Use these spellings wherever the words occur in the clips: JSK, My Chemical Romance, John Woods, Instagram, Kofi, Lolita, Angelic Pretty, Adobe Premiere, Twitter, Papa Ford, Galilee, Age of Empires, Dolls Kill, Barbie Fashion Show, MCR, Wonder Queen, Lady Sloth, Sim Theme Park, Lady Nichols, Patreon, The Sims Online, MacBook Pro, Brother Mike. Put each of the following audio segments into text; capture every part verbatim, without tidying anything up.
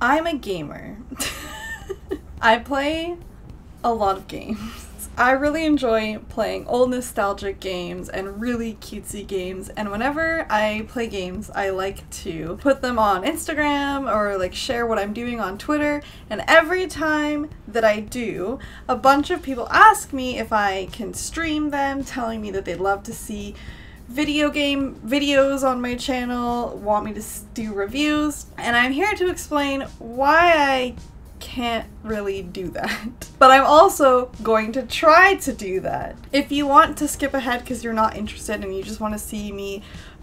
I'm a gamer. I play a lot of games. I really enjoy playing old nostalgic games and really cutesy games, and whenever I play games I like to put them on Instagram or like share what I'm doing on Twitter, and every time that I do, a bunch of people ask me if I can stream them, telling me that they'd love to see video game videos on my channel, want me to do reviews, and I'm here to explain why I can't really do that. But I'm also going to try to do that. If you want to skip ahead because you're not interested and you just want to see me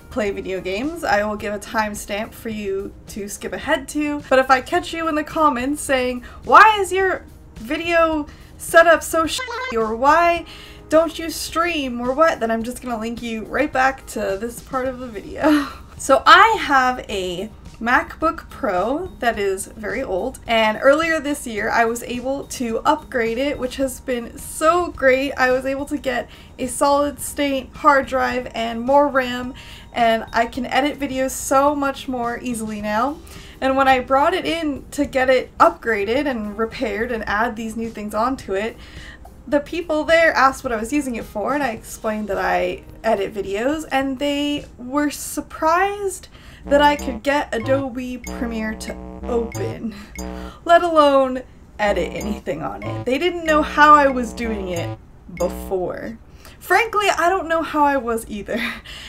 play video games, I will give a timestamp for you to skip ahead to. But if I catch you in the comments saying, why is your video setup so shitty, or why don't you stream, or what, then I'm just gonna link you right back to this part of the video. So I have a MacBook Pro that is very old, and earlier this year I was able to upgrade it, which has been so great. I was able to get a solid state hard drive and more RAM, and I can edit videos so much more easily now. And when I brought it in to get it upgraded and repaired and add these new things onto it, the people there asked what I was using it for, and I explained that I edit videos, and they were surprised that I could get Adobe Premiere to open, let alone edit anything on it. They didn't know how I was doing it before. Frankly, I don't know how I was either.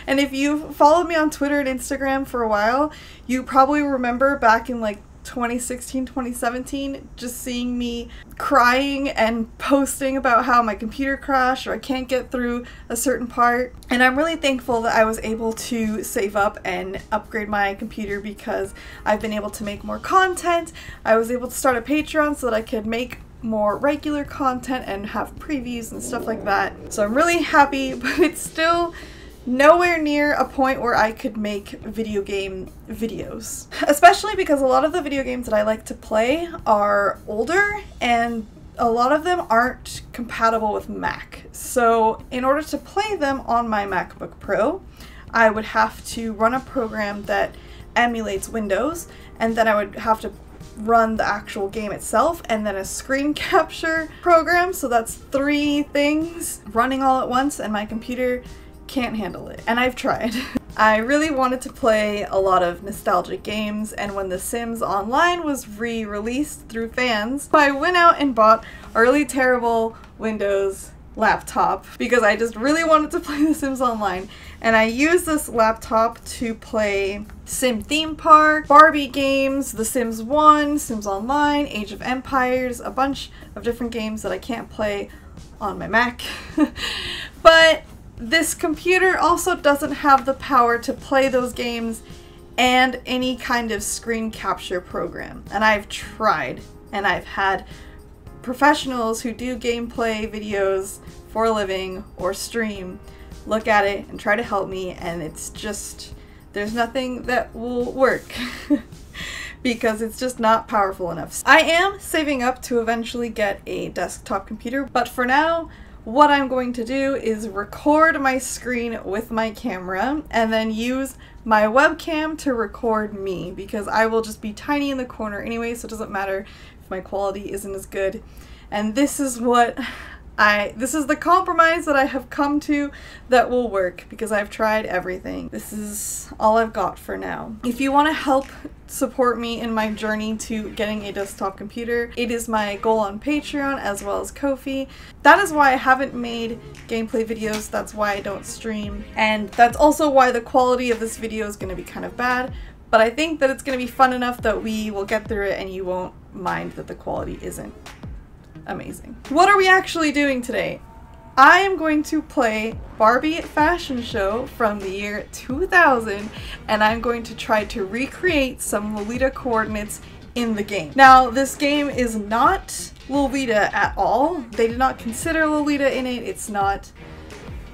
And if you've followed me on Twitter and Instagram for a while, you probably remember back in like twenty sixteen, twenty seventeen, just seeing me crying and posting about how my computer crashed or I can't get through a certain part. And I'm really thankful that I was able to save up and upgrade my computer, because I've been able to make more content. I was able to start a Patreon so that I could make more regular content and have previews and stuff like that. So I'm really happy, but it's still nowhere near a point where I could make video game videos. Especially because a lot of the video games that I like to play are older, and a lot of them aren't compatible with Mac. So in order to play them on my MacBook Pro, I would have to run a program that emulates Windows, and then I would have to run the actual game itself, and then a screen capture program. So that's three things running all at once, and my computer can't handle it, and I've tried. I really wanted to play a lot of nostalgic games, and when The Sims Online was re-released through fans, I went out and bought a really terrible Windows laptop because I just really wanted to play The Sims Online, and I used this laptop to play Sim Theme Park, Barbie games, The Sims one, Sims Online, Age of Empires, a bunch of different games that I can't play on my Mac. But this computer also doesn't have the power to play those games and any kind of screen capture program. And I've tried, and I've had professionals who do gameplay videos for a living or stream look at it and try to help me, and it's just, there's nothing that will work. Because it's just not powerful enough. I am saving up to eventually get a desktop computer, but for now, what I'm going to do is record my screen with my camera and then use my webcam to record me, because I will just be tiny in the corner anyway, so it doesn't matter if my quality isn't as good. And this is what I, this is the compromise that I have come to that will work, because I've tried everything. This is all I've got for now. If you want to help support me in my journey to getting a desktop computer, it is my goal on Patreon as well as Kofi. That is why I haven't made gameplay videos, that's why I don't stream, and that's also why the quality of this video is going to be kind of bad. But I think that it's going to be fun enough that we will get through it and you won't mind that the quality isn't amazing. What are we actually doing today? I am going to play Barbie Fashion Show from the year two thousand, and I'm going to try to recreate some Lolita coordinates in the game. Now, this game is not Lolita at all. They did not consider Lolita in it. It's not,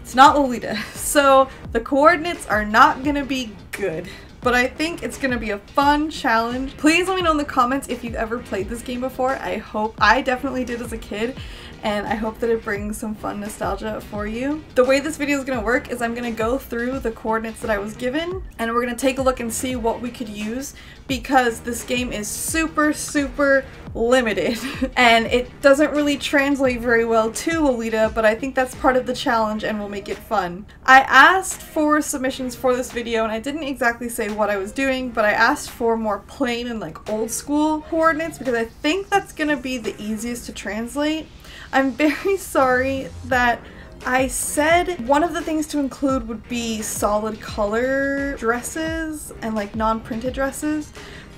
it's not Lolita. So the coordinates are not gonna be good. but I think it's gonna be a fun challenge. Please let me know in the comments if you've ever played this game before. I hope I definitely did as a kid, and I hope that it brings some fun nostalgia for you. The way this video is gonna work is I'm gonna go through the coordinates that I was given, and we're gonna take a look and see what we could use, because this game is super, super limited. And it doesn't really translate very well to Lolita, but I think that's part of the challenge and will make it fun. I asked for submissions for this video, and I didn't exactly say what I was doing, but I asked for more plain and like old school coordinates, because I think that's gonna be the easiest to translate. I'm very sorry that I said one of the things to include would be solid color dresses and like non-printed dresses,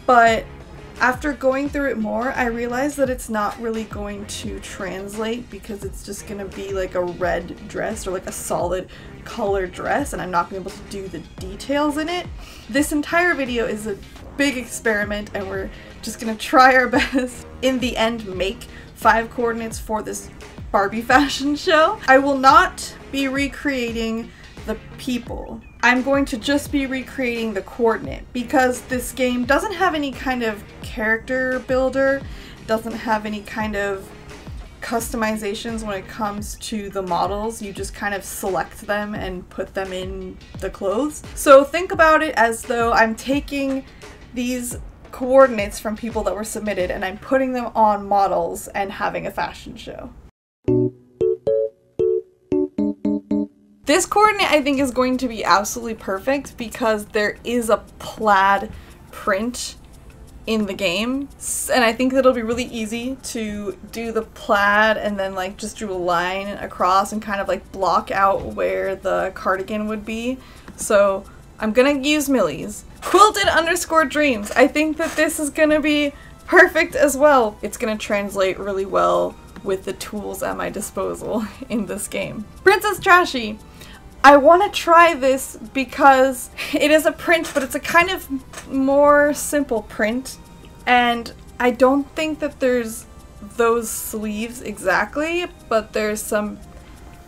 but after going through it more, I realized that it's not really going to translate, because it's just gonna be like a red dress or like a solid color dress, and I'm not gonna be able to do the details in it. This entire video is a big experiment, and we're just gonna try our best. In the end, make five coordinates for this Barbie fashion show. I will not be recreating the people. I'm going to just be recreating the coordinate, because this game doesn't have any kind of character builder, doesn't have any kind of customizations when it comes to the models. You just kind of select them and put them in the clothes. So think about it as though I'm taking these coordinates from people that were submitted and I'm putting them on models and having a fashion show. This coordinate I think is going to be absolutely perfect, because there is a plaid print in the game, and I think that it'll be really easy to do the plaid and then like just do a line across and kind of like block out where the cardigan would be. So I'm gonna use Millie's quilted underscore dreams. I think that this is gonna be perfect as well. It's gonna translate really well with the tools at my disposal in this game. Princess Trashy. I want to try this because it is a print, but it's a kind of more simple print, and I don't think that there's those sleeves exactly, but there's some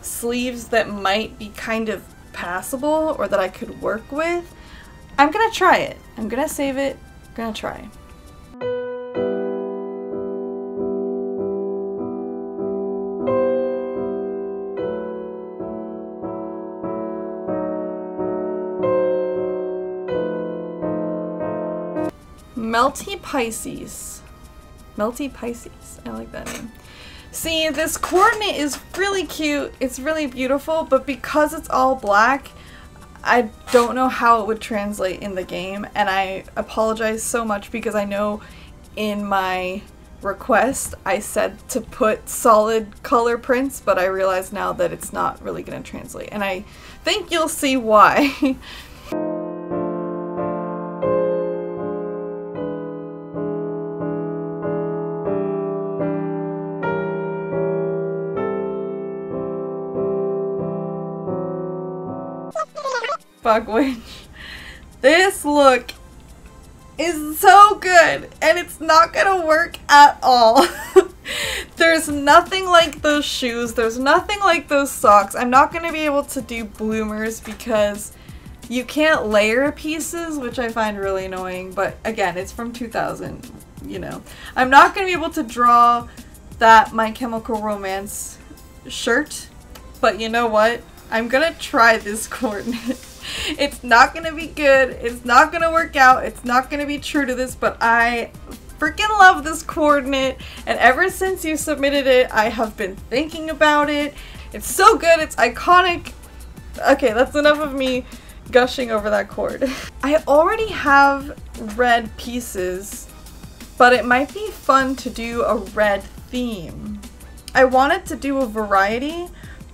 sleeves that might be kind of passable or that I could work with. I'm gonna try it. I'm gonna save it. I'm gonna try. Melty Pisces. Melty Pisces. I like that name. See, this coordinate is really cute. It's really beautiful, but because it's all black, I don't know how it would translate in the game, and I apologize so much, because I know in my request I said to put solid color prints, but I realize now that it's not really going to translate, and I think you'll see why. Which this look is so good, and it's not gonna work at all. There's nothing like those shoes, there's nothing like those socks. I'm not gonna be able to do bloomers because you can't layer pieces, which I find really annoying, but again, it's from two thousand, you know. I'm not gonna be able to draw that My Chemical Romance shirt, but you know what? I'm gonna try this coordinate. It's not gonna be good, it's not gonna work out, it's not gonna be true to this, but I freaking love this coordinate, and ever since you submitted it, I have been thinking about it. It's so good, it's iconic. Okay, that's enough of me gushing over that cord. I already have red pieces, but it might be fun to do a red theme. I wanted to do a variety,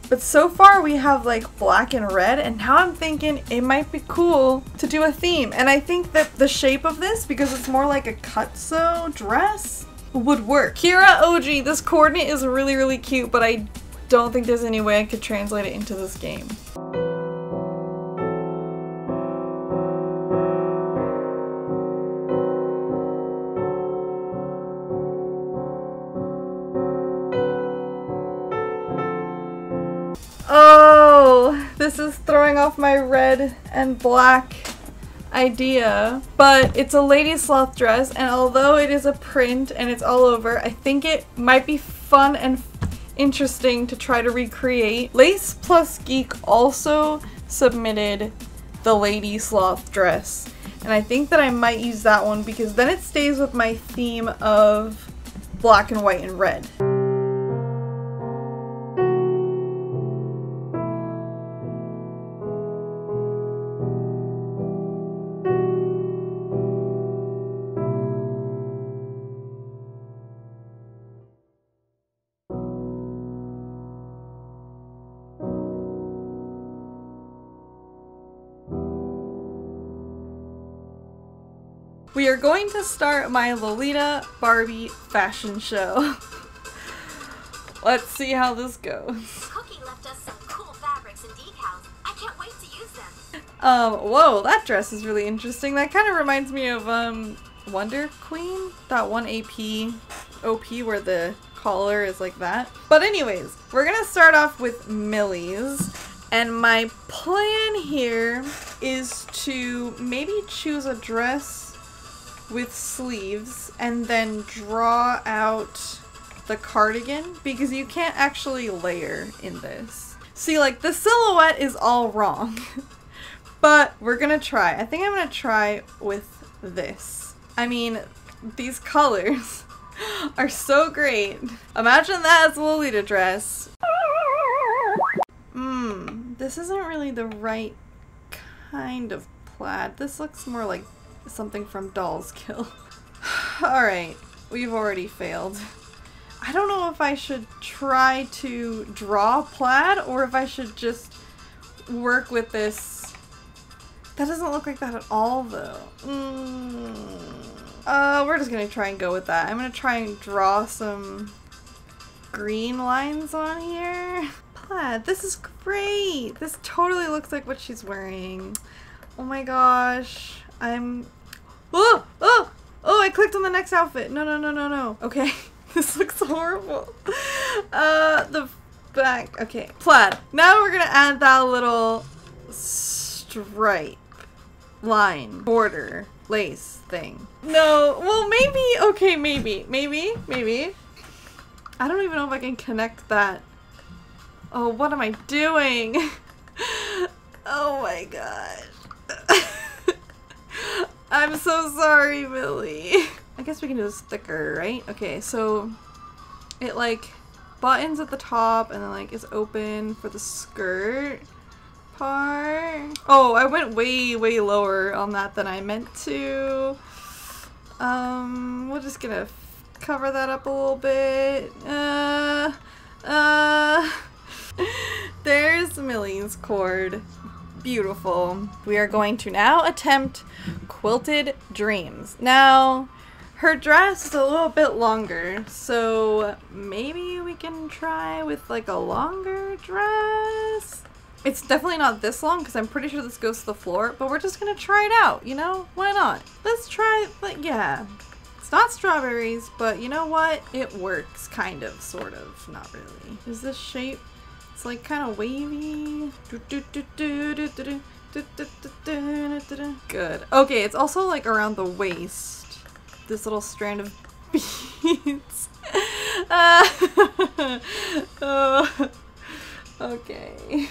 but so far we have like black and red, and now I'm thinking it might be cool to do a theme. And I think that the shape of this, because it's more like a cutso dress, would work. Kira O G, this coordinate is really, really cute, but I don't think there's any way I could translate it into this game. This is throwing off my red and black. idea, but it's a Lady Sloth dress, and although it is a print and it's all over, I think it might be fun and interesting to try to recreate. Lace Plus Geek also submitted the Lady Sloth dress, and I think that I might use that one because then it stays with my theme of black and white and red. We are going to start my Lolita Barbie fashion show. Let's see how this goes. Cookie left us some cool fabrics and decals. I can't wait to use them. Um, whoa, that dress is really interesting. That kind of reminds me of um Wonder Queen, that one A P O P where the collar is like that. But anyways, we're gonna start off with Millie's. And my plan here is to maybe choose a dress with sleeves and then draw out the cardigan, because you can't actually layer in this. See, like, the silhouette is all wrong. But we're gonna try. I think I'm gonna try with this. I mean, these colors are so great. Imagine that as a Lolita dress. Mmm, this isn't really the right kind of plaid. This looks more like something from Dolls Kill. Alright, we've already failed. I don't know if I should try to draw plaid or if I should just work with this. That doesn't look like that at all, though. Mm. Uh, we're just gonna try and go with that. I'm gonna try and draw some green lines on here. Plaid, this is great! This totally looks like what she's wearing. Oh my gosh. I'm... Oh! Oh! Oh, I clicked on the next outfit! No, no, no, no, no. Okay. This looks horrible. Uh, the back... Okay. Plaid. Now we're gonna add that little stripe, line, border, lace thing. No. Well, maybe... Okay, maybe. Maybe. Maybe. I don't even know if I can connect that. Oh, what am I doing? Oh my gosh. I'm so sorry, Millie. I guess we can do this thicker, right? Okay, so it like buttons at the top and then like is open for the skirt part. Oh, I went way, way lower on that than I meant to. Um, we're just gonna cover that up a little bit. Uh, uh, there's Millie's cord. Beautiful. We are going to now attempt Quilted Dreams. Now, her dress is a little bit longer, so maybe we can try with like a longer dress. It's definitely not this long because I'm pretty sure this goes to the floor, but we're just gonna try it out, you know? Why not? Let's try, like, yeah. It's not strawberries, but you know what? It works, kind of, sort of, not really. Is this shape? It's like kind of wavy. Good. Okay, it's also like around the waist. This little strand of beads. Uh, uh, okay.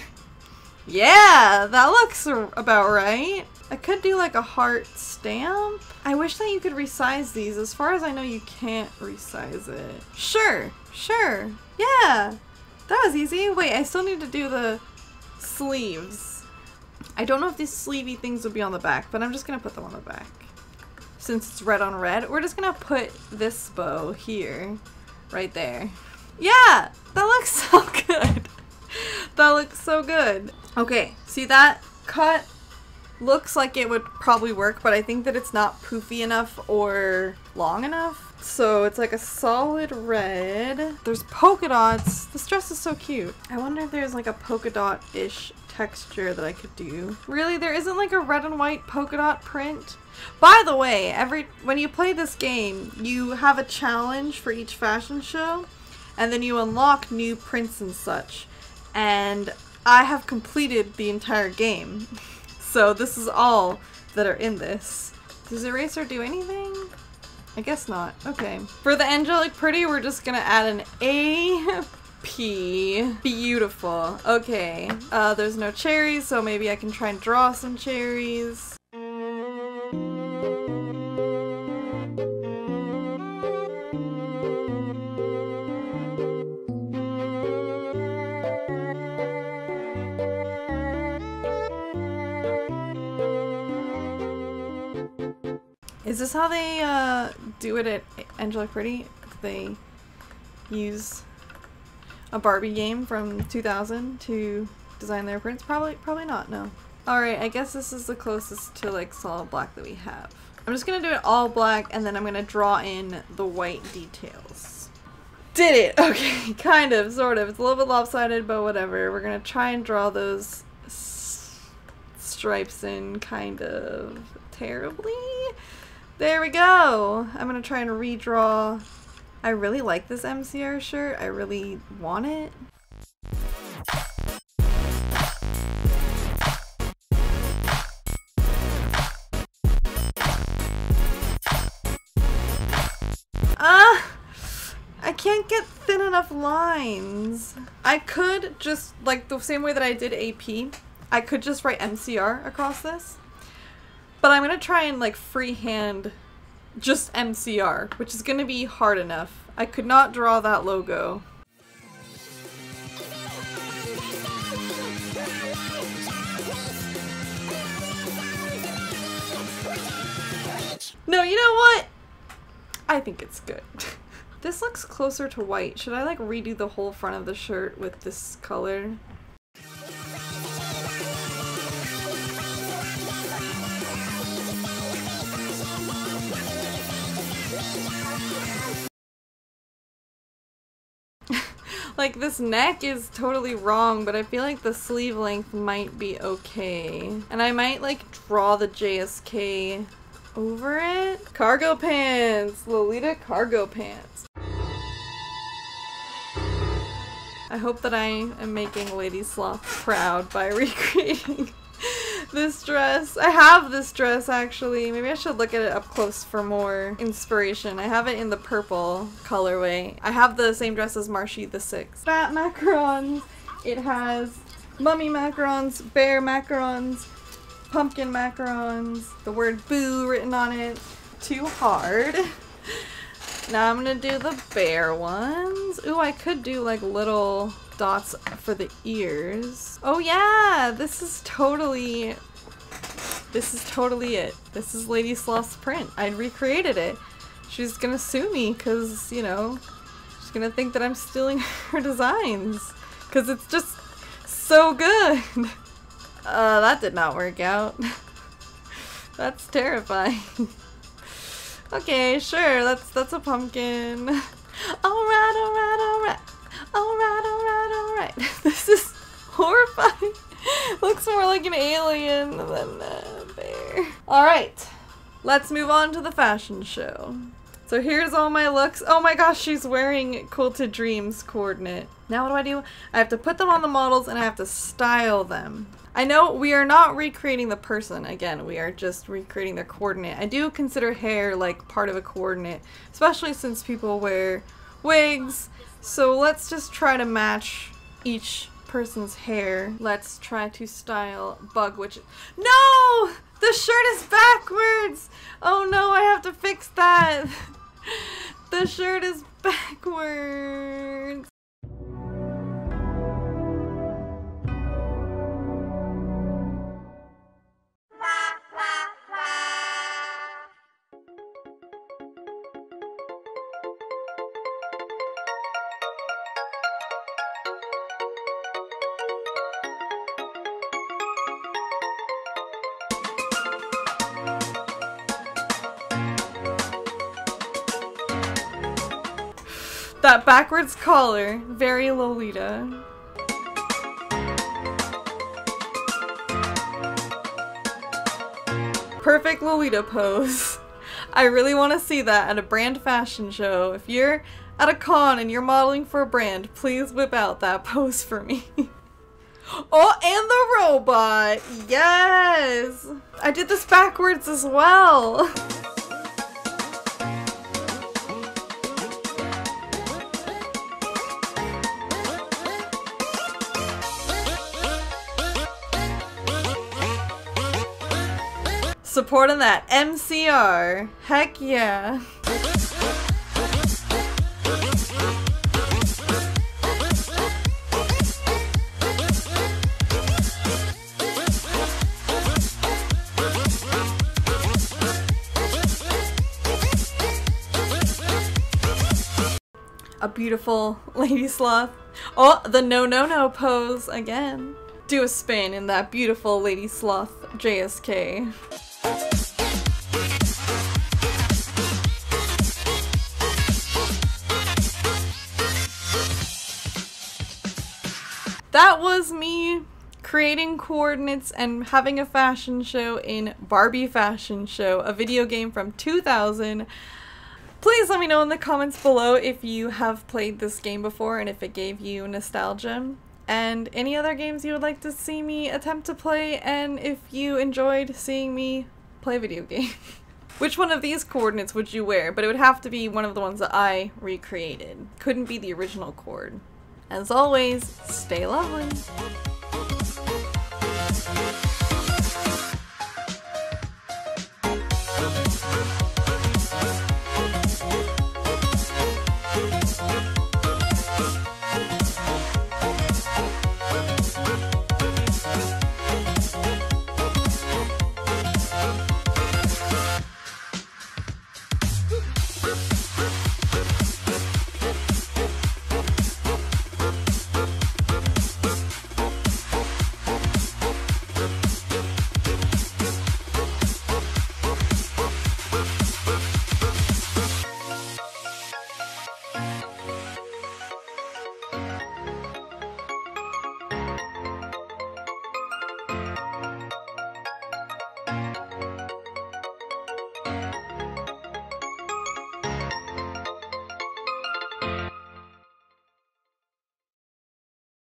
Yeah, that looks about right. I could do like a heart stamp. I wish that you could resize these. As far as I know, you can't resize it. Sure, sure. Yeah. That was easy. Wait, I still need to do the sleeves. I don't know if these sleevey things would be on the back, but I'm just gonna put them on the back. Since it's red on red, we're just gonna put this bow here. Right there. Yeah! That looks so good! That looks so good. Okay, see that cut looks like it would probably work, but I think that it's not poofy enough or long enough. So it's like a solid red. There's polka dots. This dress is so cute. I wonder if there's like a polka dot-ish texture that I could do. Really, there isn't like a red and white polka dot print? By the way, every when you play this game, you have a challenge for each fashion show, and then you unlock new prints and such. And I have completed the entire game. So this is all that are in this. Does Eraser do anything? I guess not. Okay. For the Angelic Pretty, we're just gonna add an A. P. Beautiful. Okay. Uh, there's no cherries, so maybe I can try and draw some cherries. Is this how they uh, do it at Angelic Pretty? They use a Barbie game from two thousand to design their prints? Probably, probably not, no. Alright, I guess this is the closest to like solid black that we have. I'm just gonna do it all black and then I'm gonna draw in the white details. Did it! Okay, kind of, sort of. It's a little bit lopsided, but whatever. We're gonna try and draw those s stripes in kind of terribly. There we go! I'm gonna try and redraw. I really like this M C R shirt. I really want it. Ah! I can't get thin enough lines. I could just, like the same way that I did A P, I could just write M C R across this. But I'm gonna try and like freehand just M C R, which is gonna be hard enough. I could not draw that logo. No, you know what? I think it's good. This looks closer to white. Should I like redo the whole front of the shirt with this color? Like, this neck is totally wrong, but I feel like the sleeve length might be okay. And I might, like, draw the J S K over it. Cargo pants! Lolita cargo pants. I hope that I am making Lady Sloth proud by recreating this dress. I have this dress, actually. Maybe I should look at it up close for more inspiration. I have it in the purple colorway. I have the same dress as Marshy the Sixth. Fat macarons. It has mummy macarons, bear macarons, pumpkin macarons, the word boo written on it. Too hard. Now I'm gonna do the bear ones. Ooh, I could do like little dots for the ears. Oh yeah, this is totally, this is totally it. This is Lady Sloth's print. I recreated it. She's gonna sue me because, you know, she's gonna think that I'm stealing her designs because it's just so good. Uh, that did not work out. That's terrifying. Okay, sure, that's, that's a pumpkin. Alright, alright, alright. Alright, alright, alright. This is horrifying. Looks more like an alien than a bear. Alright, let's move on to the fashion show. So here's all my looks. Oh my gosh, she's wearing Cool to Dreams coordinate. Now what do I do? I have to put them on the models and I have to style them. I know we are not recreating the person again, we are just recreating their coordinate. I do consider hair like part of a coordinate, especially since people wear wigs. So let's just try to match each person's hair. Let's try to style Bug Witch. No! The shirt is backwards! Oh no, I have to fix that! The shirt is backwards! That backwards collar, very Lolita. Perfect Lolita pose. I really want to see that at a brand fashion show. If you're at a con and you're modeling for a brand, please whip out that pose for me. Oh, and the robot! Yes! I did this backwards as well! Supporting that M C R. Heck yeah. A beautiful Lady Sloth. Oh, the no no no pose again. Do a spin in that beautiful Lady Sloth J S K. That was me creating coordinates and having a fashion show in Barbie Fashion Show, a video game from two thousand. Please let me know in the comments below if you have played this game before and if it gave you nostalgia, and any other games you would like to see me attempt to play, and if you enjoyed seeing me play a video game. Which one of these coordinates would you wear? But it would have to be one of the ones that I recreated. Couldn't be the original cord. As always, stay lovely!